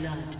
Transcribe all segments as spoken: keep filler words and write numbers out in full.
blood.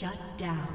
Shut down.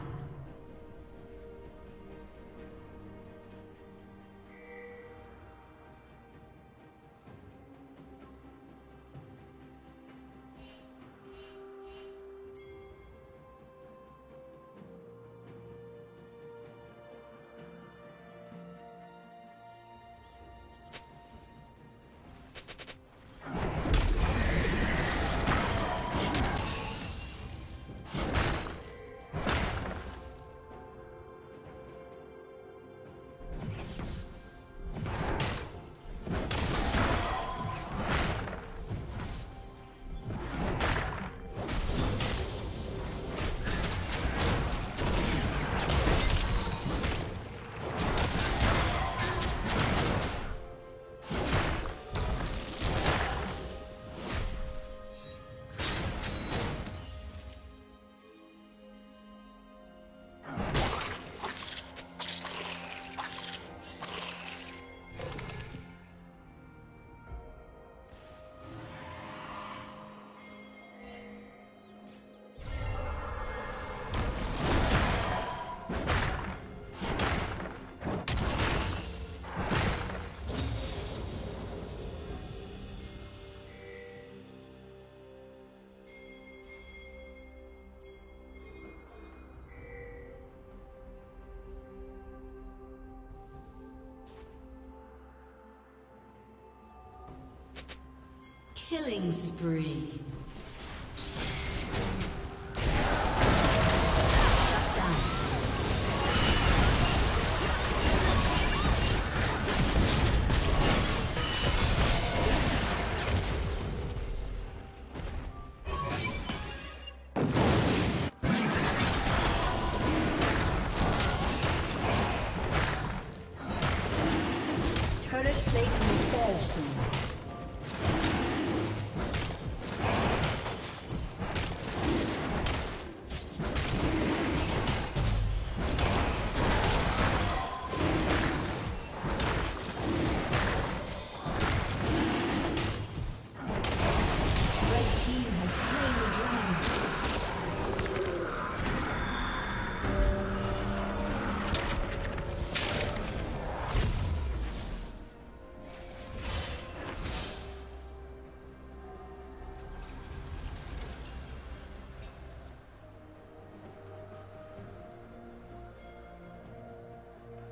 Killing spree.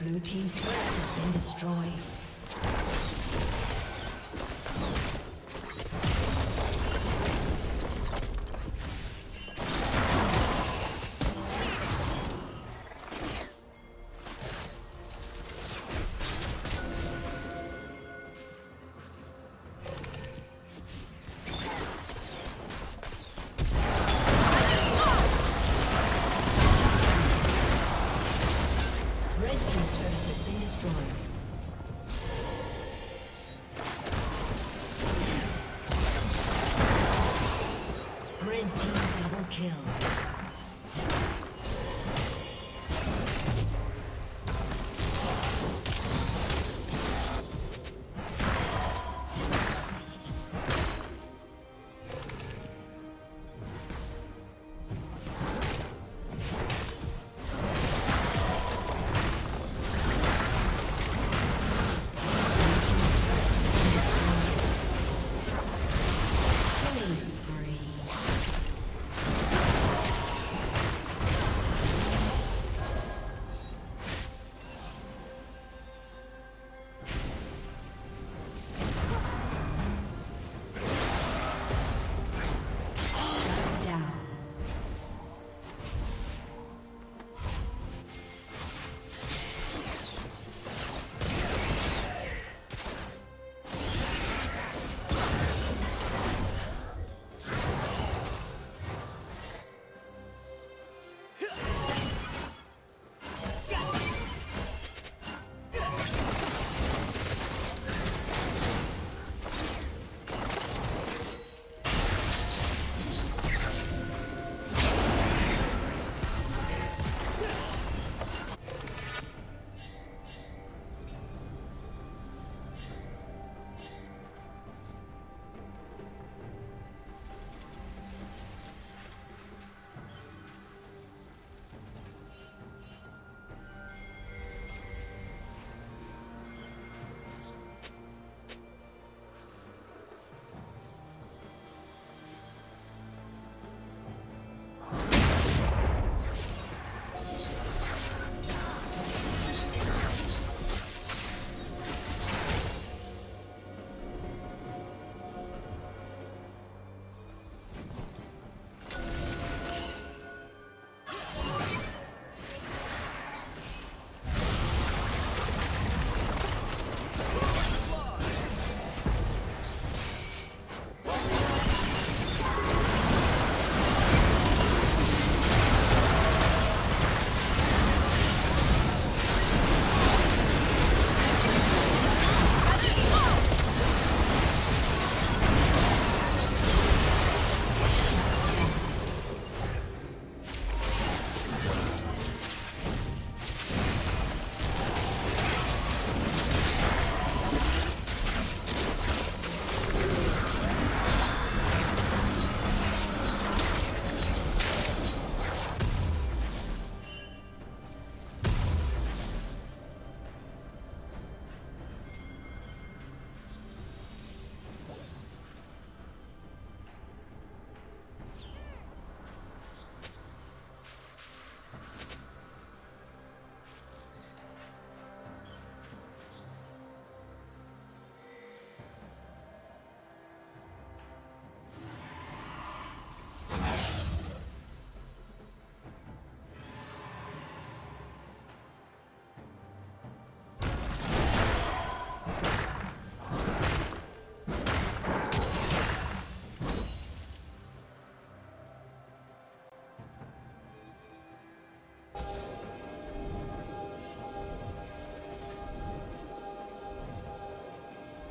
Blue team's turret has been destroyed. Red team's turret has been destroyed.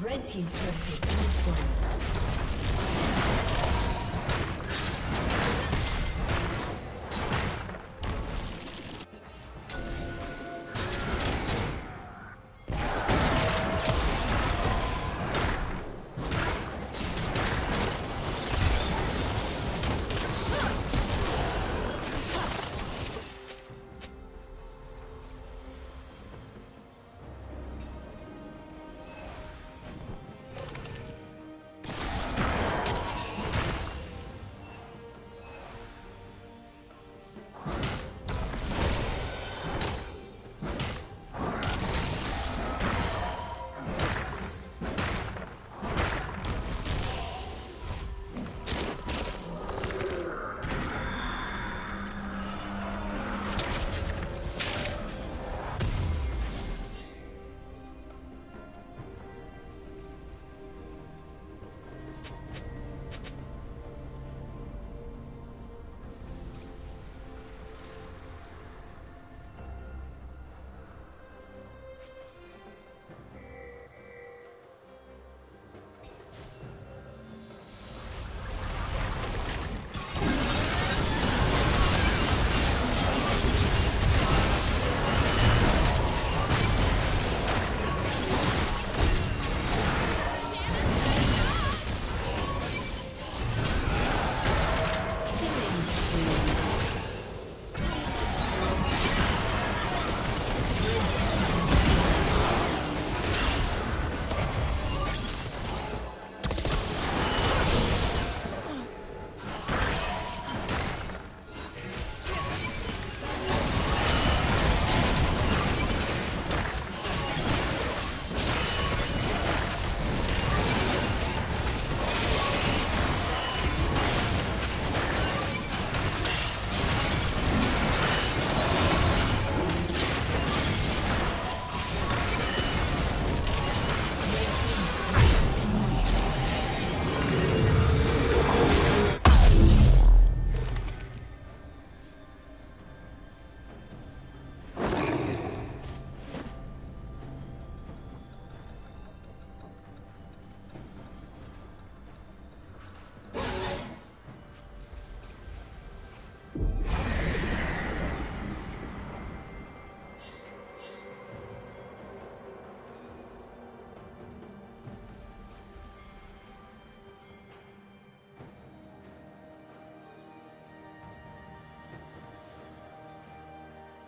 Red team's turret has been destroyed.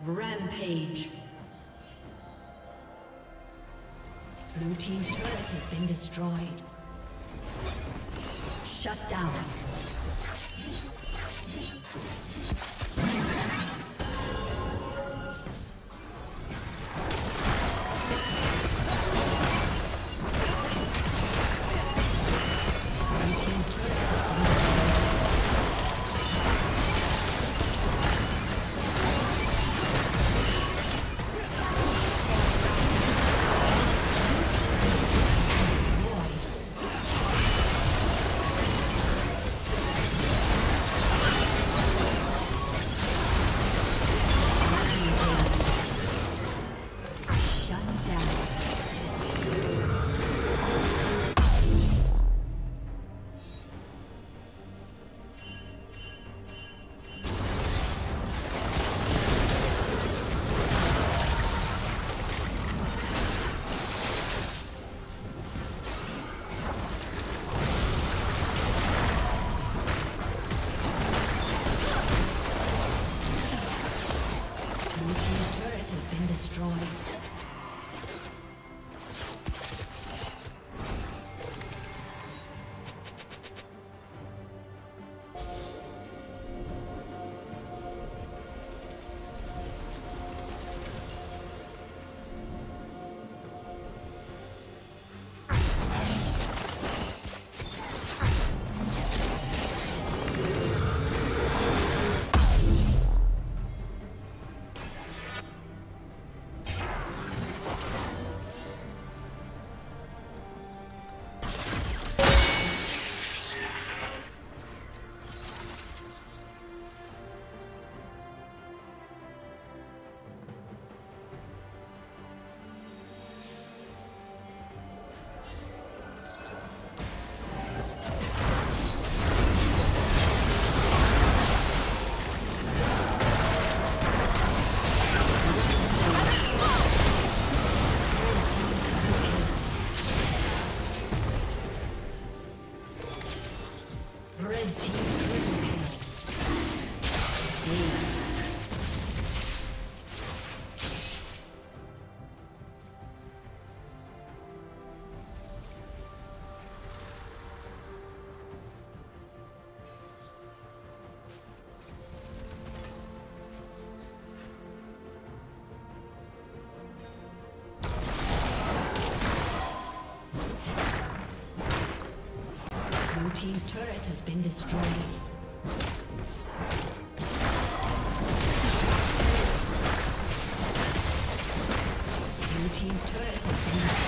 Rampage. Blue team's turret has been destroyed. Shut down. team's turret has been destroyed. Blue team's turret has been destroyed.